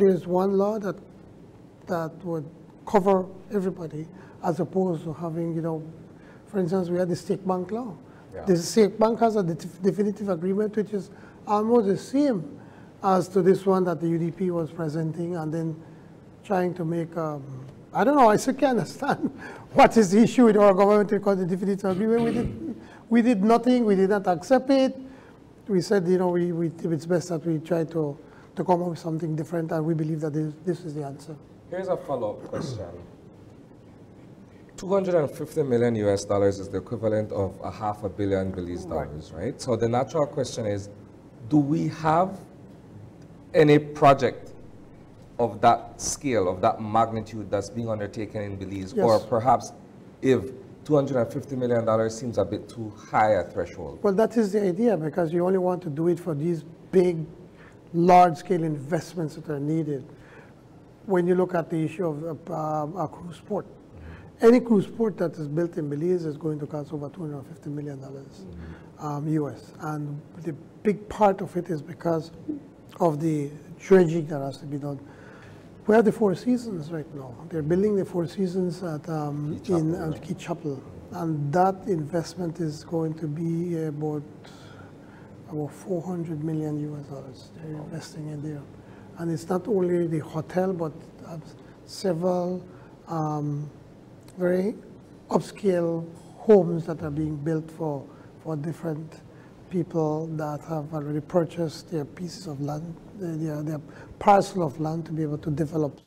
there is one law that would cover everybody, as opposed to having, you know, for instance, we had the State Bank law. Yeah. The State Bank has a definitive agreement, which is almost the same as to this one that the UDP was presenting and then trying to make, I don't know, I still can't understand what is the issue with our government because the definitive agreement, we did nothing, we did not accept it. We said, you know, it's best that we try to come up with something different, and we believe that this is the answer. Here's a follow-up question. $250 million US is the equivalent of $500 million Belize dollars, right? So the natural question is, do we have any project of that scale, of that magnitude that's being undertaken in Belize? Yes. Or perhaps if $250 million seems a bit too high a threshold? Well, that is the idea, because you only want to do it for these big, large-scale investments that are needed. When you look at the issue of a cruise port, any cruise port that is built in Belize is going to cost over $250 million US. And the big part of it is because of the dredging that has to be done. We have the Four Seasons right now. They're building the Four Seasons at Key Chapel. And that investment is going to be about $400 million US they're investing in there. And it's not only the hotel, but several very upscale homes that are being built for different people that have already purchased their pieces of land, their parcel of land to be able to develop.